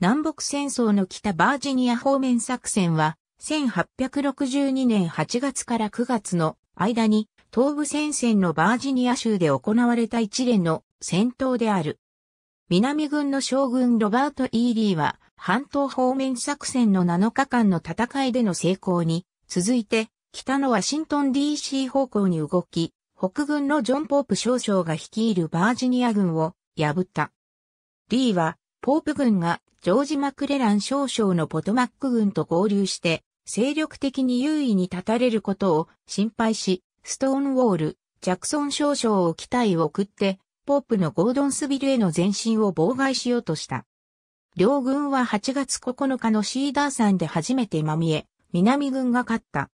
南北戦争の北バージニア方面作戦は、1862年8月から9月の間に、東部戦線のバージニア州で行われた一連の戦闘である。南軍の将軍ロバート・E・リーは、半島方面作戦の7日間の戦いでの成功に、続いて、北のワシントン DC 方向に動き、北軍のジョン・ポープ少将が率いるバージニア軍を破った。リーは、ポープ軍がジョージ・マクレラン少将のポトマック軍と合流して、精力的に優位に立たれることを心配し、ストーンウォール、ジャクソン少将を機隊を送って、ポープのゴードンスビルへの前進を妨害しようとした。両軍は8月9日のシーダー山で初めてまみえ、南軍が勝った。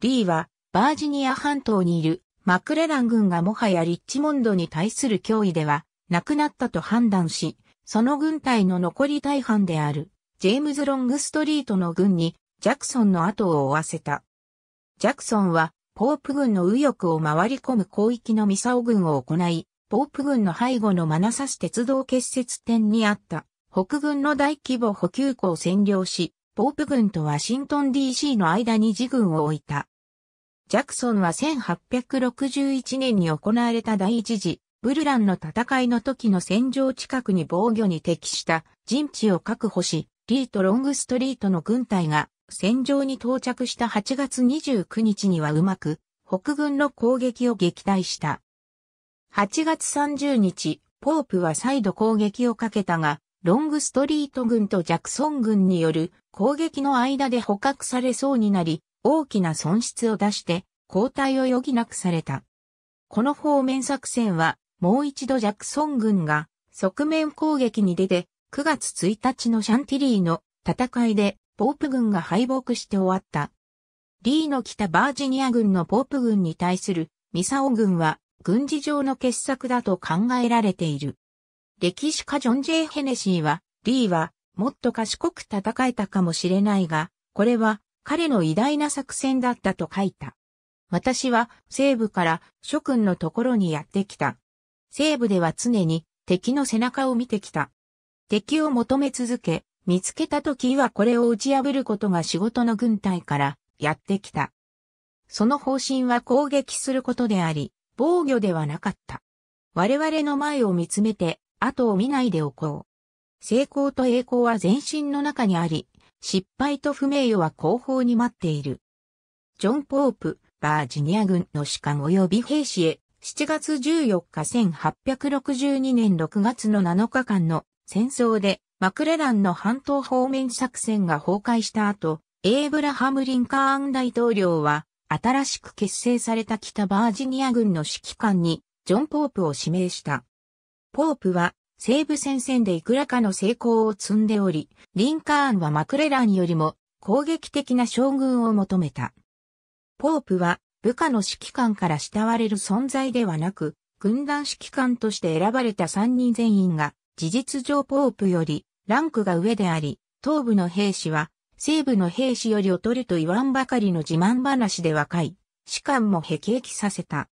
リーは、バージニア半島にいるマクレラン軍がもはやリッチモンドに対する脅威ではなくなったと判断し、その軍隊の残り大半であるジェームズ・ロングストリートの軍にジャクソンの後を追わせた。ジャクソンはポープ軍の右翼を回り込む広域のミサオ軍を行い、ポープ軍の背後のマナサス鉄道結節点にあった北軍の大規模補給庫を占領し、ポープ軍とワシントン DC の間に自軍を置いた。ジャクソンは1861年に行われた第一次ブルランの戦いの時の戦場近くに防御に適した陣地を確保し、リーとロングストリートの軍隊が戦場に到着した8月29日にはうまく北軍の攻撃を撃退した。8月30日、ポープは再度攻撃をかけたが、ロングストリート軍とジャクソン軍による攻撃の間で捕獲されそうになり、大きな損失を出して後退を余儀なくされた。この方面作戦はもう一度ジャクソン軍が側面攻撃に出て9月1日のシャンティリーの戦いでポープ軍が敗北して終わった。リーの北バージニア軍のポープ軍に対するミサオ軍は軍事上の傑作だと考えられている。歴史家ジョン・J・ヘネシーはリーはもっと賢く戦えたかもしれないが、これは彼の偉大な作戦だったと書いた。私は西部から諸君のところにやってきた。西部では常に敵の背中を見てきた。敵を求め続け、見つけた時はこれを打ち破ることが仕事の軍隊からやってきた。その方針は攻撃することであり、防御ではなかった。我々の前を見つめて、後を見ないでおこう。成功と栄光は前進の中にあり、失敗と不名誉は後方に待っている。ジョン・ポープ、バージニア軍の士官及び兵士へ、7月14日1862年6月の7日間の戦争で、マクレランの半島方面作戦が崩壊した後、エイブラハム・リンカーン大統領は、新しく結成された北バージニア軍の指揮官に、ジョン・ポープを指名した。ポープは、西部戦線でいくらかの成功を積んでおり、リンカーンはマクレランよりも攻撃的な将軍を求めた。ポープは部下の指揮官から慕われる存在ではなく、軍団指揮官として選ばれた3人全員が事実上ポープよりランクが上であり、東部の兵士は西部の兵士より劣ると言わんばかりの自慢話で若い士官も辟易させた。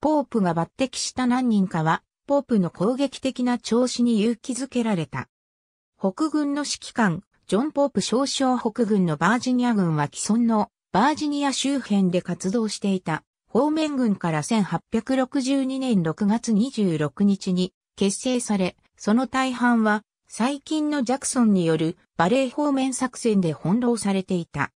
ポープが抜擢した何人かは、ポープの攻撃的な調子に勇気づけられた。北軍の指揮官、ジョン・ポープ少将北軍のバージニア軍は既存のバージニア周辺で活動していた方面軍から1862年6月26日に結成され、その大半は最近のジャクソンによるバレー方面作戦で翻弄されていた。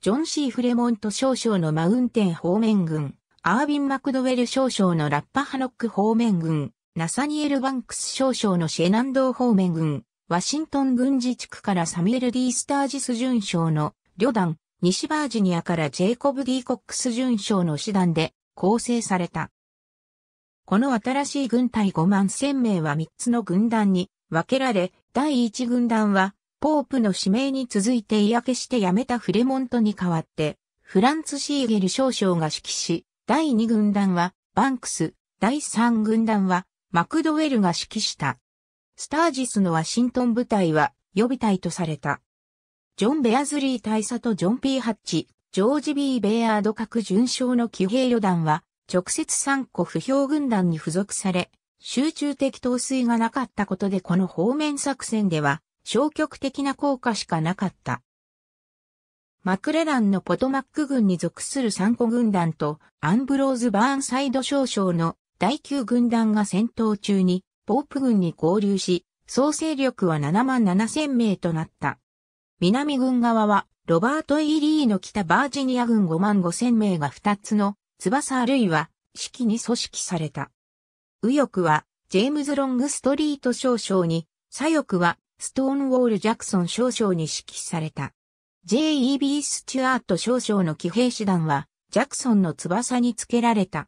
ジョン・C・フレモント少将のマウンテン方面軍、アービン・マクドウェル少将のラッパハノック方面軍、ナサニエル・バンクス少将のシェナンドー方面軍、ワシントン軍事地区からサミュエル・D・スタージス准将の旅団、西バージニアからジェイコブ・D・コックス准将の師団で構成された。この新しい軍隊5万1000名は3つの軍団に分けられ、第1軍団はポープの指名に続いて嫌気して辞めたフレモントに代わって、フランツ・シーゲル少将が指揮し、第2軍団はバンクス、第3軍団はマクドウェルが指揮した。スタージスのワシントン部隊は予備隊とされた。ジョン・ベアズリー大佐とジョン・P・ハッチ、ジョージ・ B・ベイアード各准将の騎兵旅団は直接3個不評軍団に付属され、集中的統帥がなかったことでこの方面作戦では消極的な効果しかなかった。マクレランのポトマック軍に属する3個軍団とアンブローズ・バーンサイド少将の第9軍団が戦闘中にポープ軍に合流し、総勢力は77000名となった。南軍側はロバート・E・リーの北バージニア軍55000名が2つの翼あるいは式に組織された。右翼はジェームズ・ロングストリート少将に、左翼はストーンウォール・ジャクソン少将に指揮された。J.E.B. スチュアート少将の騎兵師団は、ジャクソンの翼につけられた。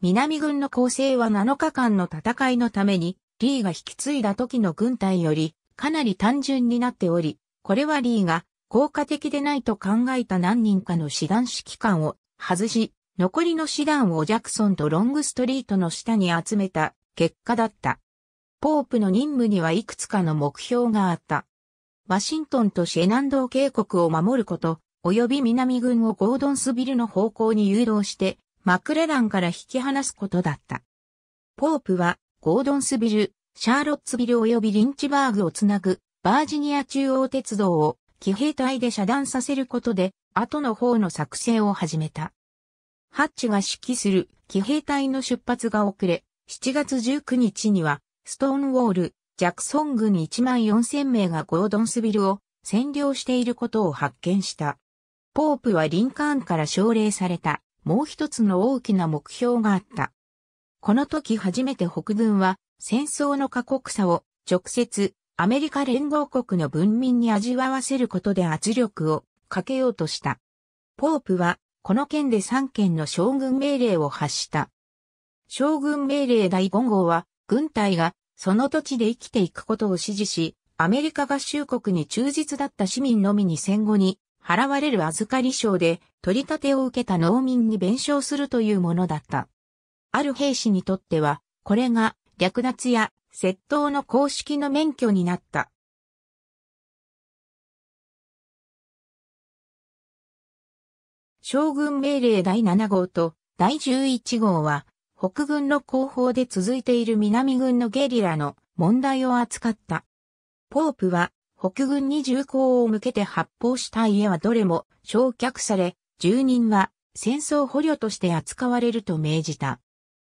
南軍の構成は7日間の戦いのために、リーが引き継いだ時の軍隊より、かなり単純になっており、これはリーが効果的でないと考えた何人かの師団指揮官を外し、残りの師団をジャクソンとロングストリートの下に集めた結果だった。ポープの任務にはいくつかの目標があった。ワシントンとシェナンドー渓谷を守ること、及び南軍をゴードンスビルの方向に誘導して、マクレランから引き離すことだった。ポープは、ゴードンスビル、シャーロッツビル及びリンチバーグをつなぐ、バージニア中央鉄道を騎兵隊で遮断させることで、後の方の作戦を始めた。ハッチが指揮する騎兵隊の出発が遅れ、7月19日には、ストーンウォール、ジャクソン軍14000名がゴードンスビルを占領していることを発見した。ポープはリンカーンから奨励されたもう一つの大きな目標があった。この時初めて北軍は戦争の過酷さを直接アメリカ連合国の文民に味わわせることで圧力をかけようとした。ポープはこの件で3件の将軍命令を発した。将軍命令第5号は軍隊がその土地で生きていくことを指示し、アメリカ合衆国に忠実だった市民のみに戦後に払われる預かり賞で取り立てを受けた農民に弁償するというものだった。ある兵士にとっては、これが略奪や窃盗の公式の免許になった。将軍命令第7号と第11号は、北軍の後方で続いている南軍のゲリラの問題を扱った。ポープは北軍に銃口を向けて発砲した家はどれも焼却され、住人は戦争捕虜として扱われると命じた。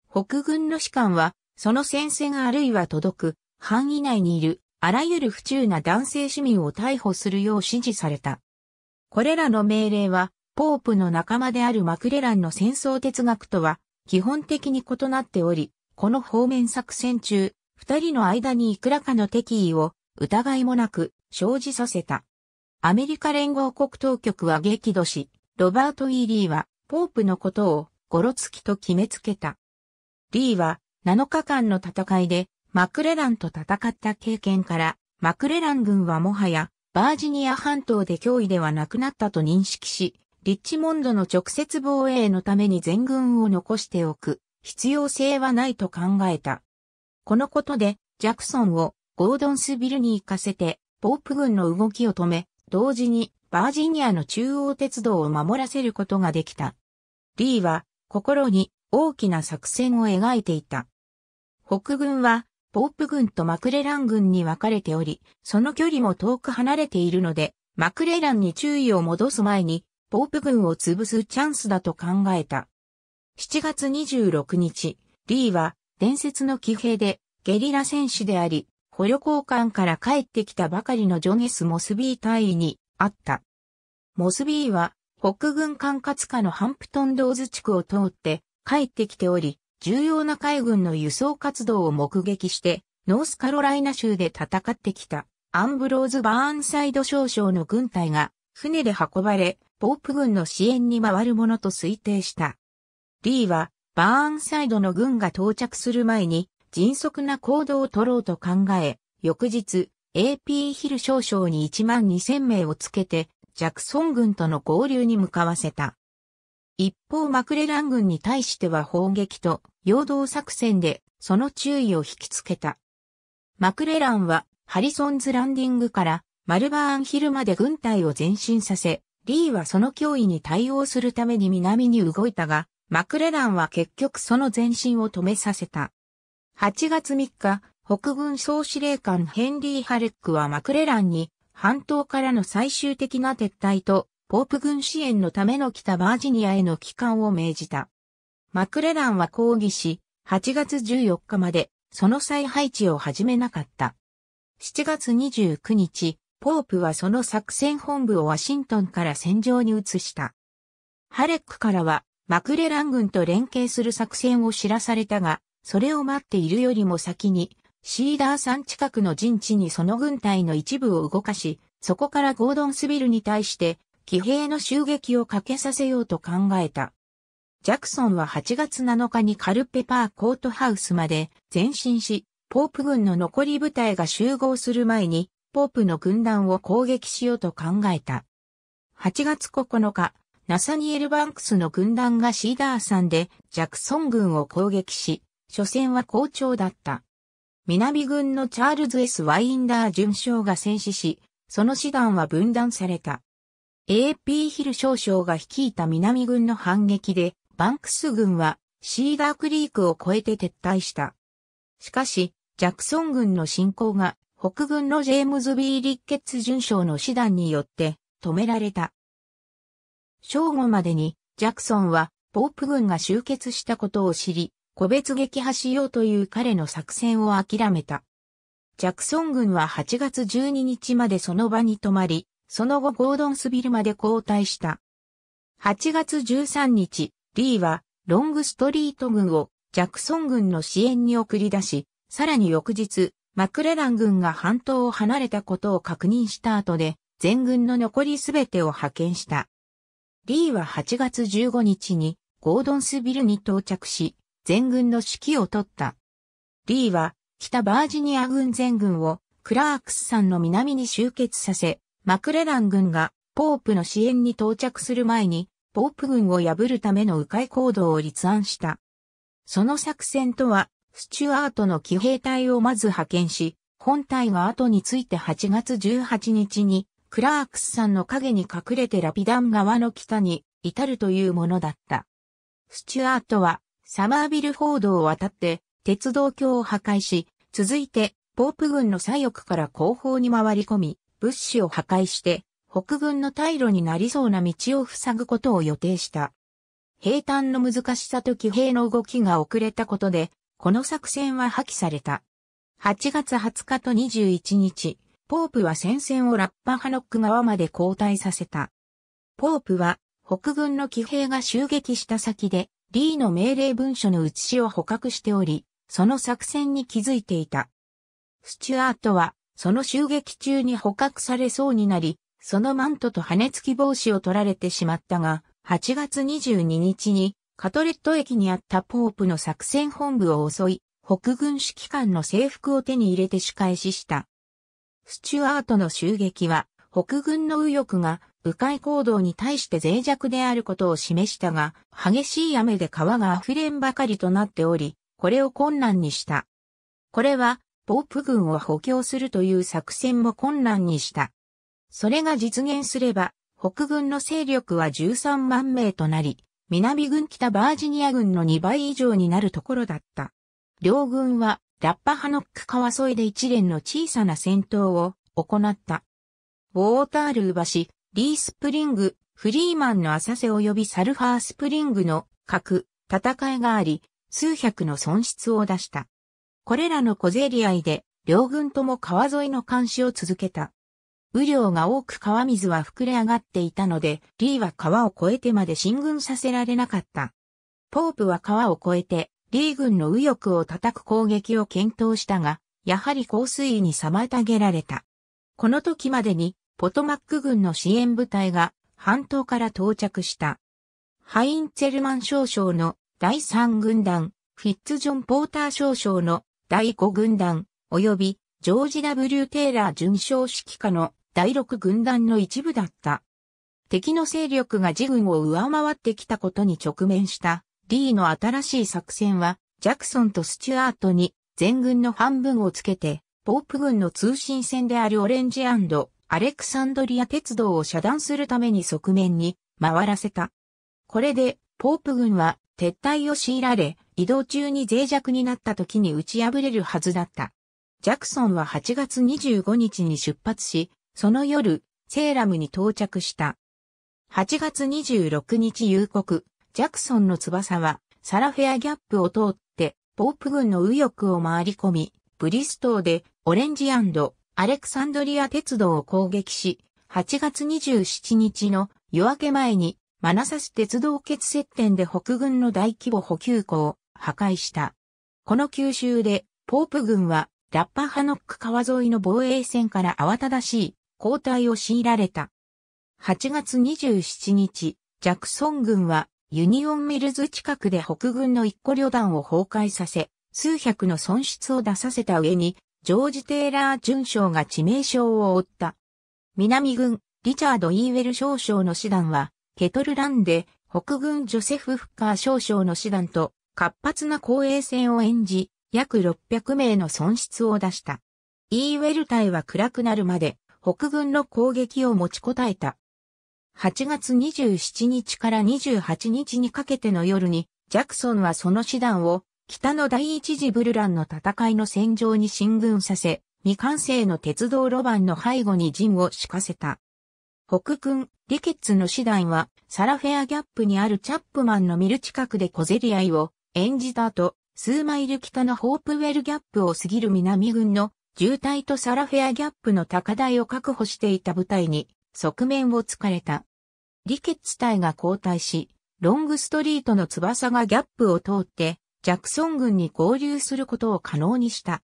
北軍の士官はその戦線あるいは届く範囲内にいるあらゆる不忠な男性市民を逮捕するよう指示された。これらの命令はポープの仲間であるマクレランの戦争哲学とは基本的に異なっており、この方面作戦中、2人の間にいくらかの敵意を疑いもなく生じさせた。アメリカ連合国当局は激怒し、ロバート・E・リーはポープのことをゴロツキと決めつけた。リーは7日間の戦いでマクレランと戦った経験から、マクレラン軍はもはやバージニア半島で脅威ではなくなったと認識し、リッチモンドの直接防衛のために全軍を残しておく必要性はないと考えた。このことでジャクソンをゴードンスビルに行かせてポープ軍の動きを止め、同時にバージニアの中央鉄道を守らせることができた。リーは心に大きな作戦を描いていた。北軍はポープ軍とマクレラン軍に分かれており、その距離も遠く離れているので、マクレランに注意を戻す前にポープ軍を潰すチャンスだと考えた。7月26日、リーは伝説の騎兵でゲリラ戦士であり、捕虜交換から帰ってきたばかりのジョン・ S・モスビー大尉に会った。モスビーは北軍管轄下のハンプトン・ドーズ地区を通って帰ってきており、重要な海軍の輸送活動を目撃して、ノースカロライナ州で戦ってきたアンブローズ・バーンサイド少将の軍隊が船で運ばれ、ポープ軍の支援に回るものと推定した。リーはバーンサイドの軍が到着する前に迅速な行動を取ろうと考え、翌日 AP ヒル少将に12000名をつけてジャクソン軍との合流に向かわせた。一方マクレラン軍に対しては砲撃と陽動作戦でその注意を引きつけた。マクレランはハリソンズランディングからマルバーンヒルまで軍隊を前進させ、リーはその脅威に対応するために南に動いたが、マクレランは結局その前進を止めさせた。8月3日、北軍総司令官ヘンリー・ハレックはマクレランに半島からの最終的な撤退とポープ軍支援のための北バージニアへの帰還を命じた。マクレランは抗議し、8月14日までその再配置を始めなかった。7月29日、ポープはその作戦本部をワシントンから戦場に移した。ハレックからはマクレラン軍と連携する作戦を知らされたが、それを待っているよりも先に、シーダー山近くの陣地にその軍隊の一部を動かし、そこからゴードンスビルに対して、騎兵の襲撃をかけさせようと考えた。ジャクソンは8月7日にカルペパーコートハウスまで前進し、ポープ軍の残り部隊が集合する前に、ポープの軍団を攻撃しようと考えた。8月9日、ナサニエル・バンクスの軍団がシーダー山でジャクソン軍を攻撃し、初戦は好調だった。南軍のチャールズ・ S ・ワインダー准将が戦死し、その師団は分断された。A.P. ヒル少将が率いた南軍の反撃で、バンクス軍はシーダークリークを越えて撤退した。しかし、ジャクソン軍の進攻が北軍のジェームズ・ B ・リッケッツ准将の師団によって止められた。正午までにジャクソンはポープ軍が集結したことを知り、個別撃破しようという彼の作戦を諦めた。ジャクソン軍は8月12日までその場に泊まり、その後ゴードンスビルまで後退した。8月13日、リーはロングストリート軍をジャクソン軍の支援に送り出し、さらに翌日、マクレラン軍が半島を離れたことを確認した後で、全軍の残りすべてを派遣した。リーは8月15日にゴードンスビルに到着し、全軍の指揮を取った。リーは北バージニア軍全軍をクラークス山の南に集結させ、マクレラン軍がポープの支援に到着する前にポープ軍を破るための迂回行動を立案した。その作戦とは、スチュアートの騎兵隊をまず派遣し、本隊が後について8月18日にクラークス山の陰に隠れてラピダン川の北に至るというものだった。スチュアートはサマービルフォードを渡って鉄道橋を破壊し、続いてポープ軍の左翼から後方に回り込み、物資を破壊して北軍の退路になりそうな道を塞ぐことを予定した。兵站の難しさと騎兵の動きが遅れたことで、この作戦は破棄された。8月20日と21日、ポープは戦線をラッパハノック側まで後退させた。ポープは北軍の騎兵が襲撃した先で、リーの命令文書の写しを捕獲しており、その作戦に気づいていた。スチュアートは、その襲撃中に捕獲されそうになり、そのマントと羽付き帽子を取られてしまったが、8月22日に、カトレット駅にあったポープの作戦本部を襲い、北軍指揮官の制服を手に入れて仕返しした。スチュアートの襲撃は、北軍の右翼が、迂回行動に対して脆弱であることを示したが、激しい雨で川が溢れんばかりとなっており、これを困難にした。これは、ポープ軍を補強するという作戦も困難にした。それが実現すれば、北軍の勢力は13万名となり、南軍北バージニア軍の2倍以上になるところだった。両軍は、ラッパハノック川沿いで一連の小さな戦闘を行った。ウォータールー橋、リースプリング、フリーマンの浅瀬及びサルファースプリングの各戦いがあり、数百の損失を出した。これらの小競り合いで、両軍とも川沿いの監視を続けた。雨量が多く川水は膨れ上がっていたので、リーは川を越えてまで進軍させられなかった。ポープは川を越えて、リー軍の右翼を叩く攻撃を検討したが、やはり降水に妨げられた。この時までに、ポトマック軍の支援部隊が半島から到着した。ハインツェルマン少将の第3軍団、フィッツジョン・ポーター少将の第5軍団、及びジョージ・ W ・テイラー准将指揮下の第6軍団の一部だった。敵の勢力が自軍を上回ってきたことに直面したリーの新しい作戦は、ジャクソンとスチュアートに全軍の半分をつけて、ポープ軍の通信線であるオレンジ&アレクサンドリア鉄道を遮断するために側面に回らせた。これで、ポープ軍は撤退を強いられ、移動中に脆弱になった時に打ち破れるはずだった。ジャクソンは8月25日に出発し、その夜、セーラムに到着した。8月26日夕刻、ジャクソンの翼は、サラフェアギャップを通って、ポープ郡の右翼を回り込み、ブリストーでオレンジ&アレクサンドリア鉄道を攻撃し、8月27日の夜明け前に、マナサス鉄道決接点で北軍の大規模補給庫を破壊した。この急襲で、ポープ軍は、ラッパハノック川沿いの防衛線から慌ただしい後退を強いられた。8月27日、ジャクソン軍は、ユニオンミルズ近くで北軍の一個旅団を崩壊させ、数百の損失を出させた上に、ジョージ・テイラー准将が致命傷を負った。南軍、リチャード・イーウェル少将の師団は、ケトルランで、北軍ジョセフ・フッカー少将の師団と、活発な後衛戦を演じ、約600名の損失を出した。イーウェル隊は暗くなるまで、北軍の攻撃を持ちこたえた。8月27日から28日にかけての夜に、ジャクソンはその師団を、北の第一次ブルランの戦いの戦場に進軍させ、未完成の鉄道路盤の背後に陣を敷かせた。北軍、リケッツの師団は、サラフェアギャップにあるチャップマンのミル近くで小競り合いを演じた後、数マイル北のホープウェルギャップを過ぎる南軍の重隊とサラフェアギャップの高台を確保していた部隊に側面を突かれた。リケッツ隊が後退し、ロングストリートの翼がギャップを通って、ジャクソン軍に合流することを可能にした。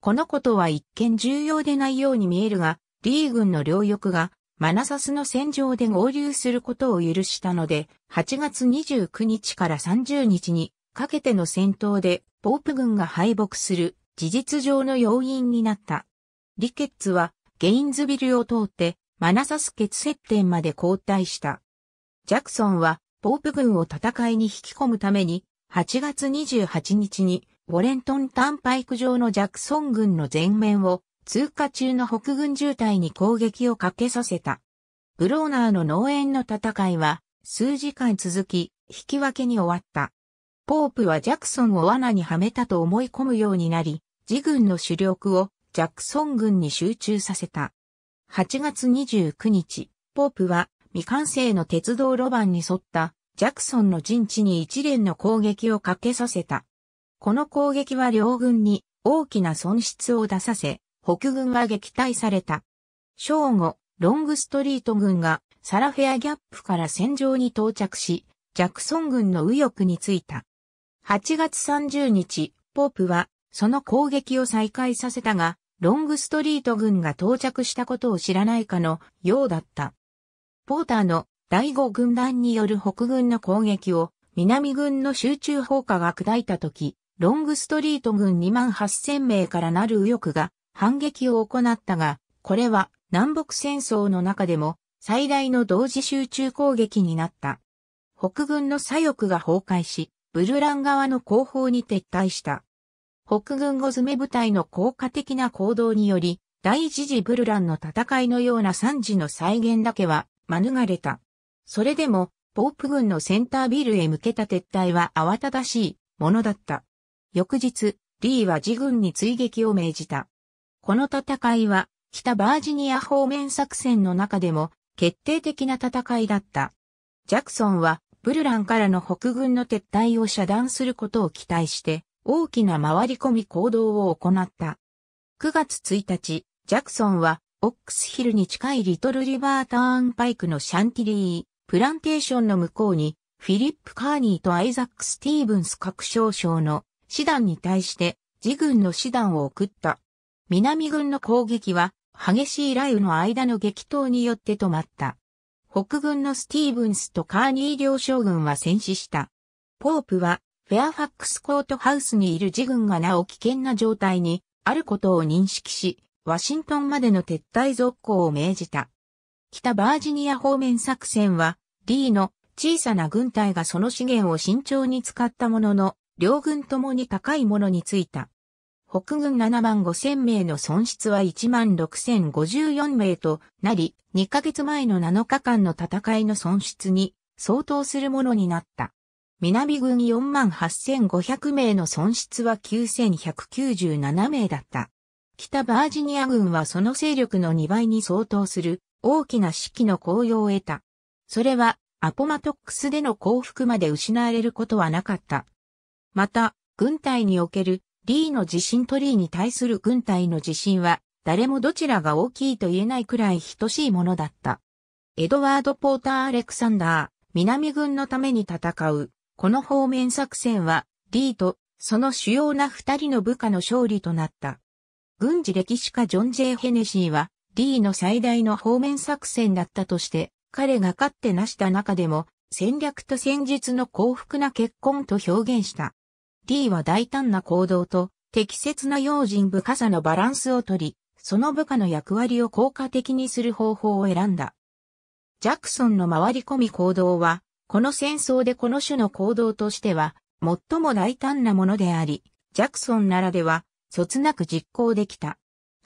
このことは一見重要でないように見えるが、リー軍の両翼が、マナサスの戦場で合流することを許したので、8月29日から30日にかけての戦闘でポープ軍が敗北する事実上の要因になった。リケッツはゲインズビルを通ってマナサス決接点まで後退した。ジャクソンはポープ軍を戦いに引き込むために8月28日にウォレントンターンパイク上のジャクソン軍の前面を通過中の北軍重隊に攻撃をかけさせた。ブローナーの農園の戦いは数時間続き、引き分けに終わった。ポープはジャクソンを罠にはめたと思い込むようになり、自軍の主力をジャクソン軍に集中させた。8月29日、ポープは未完成の鉄道路盤に沿ったジャクソンの陣地に一連の攻撃をかけさせた。この攻撃は両軍に大きな損失を出させ、北軍は撃退された。正午、ロングストリート軍がサラフェアギャップから戦場に到着し、ジャクソン軍の右翼についた。8月30日、ポープはその攻撃を再開させたが、ロングストリート軍が到着したことを知らないかのようだった。ポーターの第5軍団による北軍の攻撃を南軍の集中砲火が砕いたとき、ロングストリート軍28000名からなる右翼が、反撃を行ったが、これは南北戦争の中でも最大の同時集中攻撃になった。北軍の左翼が崩壊し、ブルラン側の後方に撤退した。北軍5詰め部隊の効果的な行動により、第一次ブルランの戦いのような惨事の再現だけは免れた。それでも、ポープ軍のセンタービルへ向けた撤退は慌ただしいものだった。翌日、リーは自軍に追撃を命じた。この戦いは北バージニア方面作戦の中でも決定的な戦いだった。ジャクソンはブルランからの北軍の撤退を遮断することを期待して大きな回り込み行動を行った。9月1日、ジャクソンはオックスヒルに近いリトルリバーターンパイクのシャンティリー、プランテーションの向こうにフィリップ・カーニーとアイザック・スティーブンス各少将の師団に対して自軍の師団を送った。南軍の攻撃は激しい雷雨の間の激闘によって止まった。北軍のスティーブンスとカーニー両将軍は戦死した。ポープはフェアファックスコートハウスにいる自軍がなお危険な状態にあることを認識し、ワシントンまでの撤退続行を命じた。北バージニア方面作戦は、リーの小さな軍隊がその資源を慎重に使ったものの、両軍ともに高いものについた。北軍75000名の損失は16054名となり、2ヶ月前の7日間の戦いの損失に相当するものになった。南軍48500名の損失は9197名だった。北バージニア軍はその勢力の2倍に相当する大きな士気の高揚を得た。それはアポマトックスでの降伏まで失われることはなかった。また、軍隊におけるリーの自信とリーに対する軍隊の自信は誰もどちらが大きいと言えないくらい等しいものだった。エドワード・ポーター・アレクサンダー、南軍のために戦う、この方面作戦は、リーとその主要な二人の部下の勝利となった。軍事歴史家ジョン・J・ヘネシーは、リーの最大の方面作戦だったとして、彼がかつて成した中でも、戦略と戦術の幸福な結婚と表現した。リーは大胆な行動と、適切な用心深さのバランスをとり、その部下の役割を効果的にする方法を選んだ。ジャクソンの回り込み行動は、この戦争でこの種の行動としては、最も大胆なものであり、ジャクソンならでは、そつなく実行できた。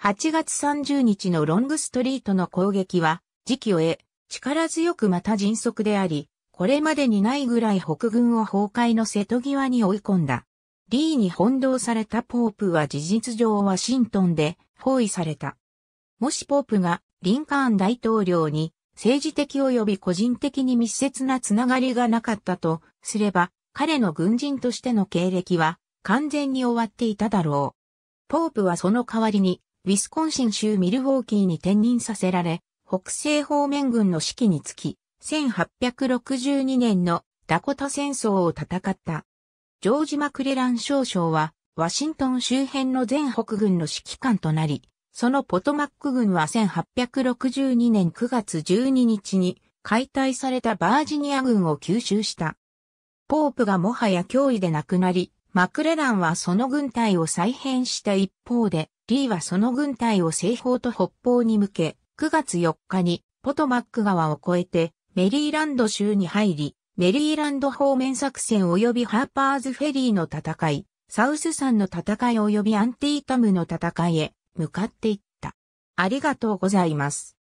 8月30日のロングストリートの攻撃は、時期を得、力強くまた迅速であり、これまでにないぐらい北軍を崩壊の瀬戸際に追い込んだ。リーに翻弄されたポープは事実上ワシントンで包囲された。もしポープがリンカーン大統領に政治的及び個人的に密接なつながりがなかったとすれば、彼の軍人としての経歴は完全に終わっていただろう。ポープはその代わりに、ウィスコンシン州ミルウォーキーに転任させられ、北西方面軍の指揮につき、1862年のダコタ戦争を戦った。ジョージ・マクレラン少将は、ワシントン周辺の全北軍の指揮官となり、そのポトマック軍は1862年9月12日に解体されたバージニア軍を吸収した。ポープがもはや脅威でなくなり、マクレランはその軍隊を再編した一方で、リーはその軍隊を西方と北方に向け、9月4日にポトマック川を越えてメリーランド州に入り、メリーランド方面作戦及びハーパーズフェリーの戦い、サウス山の戦い及びアンティータムの戦いへ向かっていった。ありがとうございます。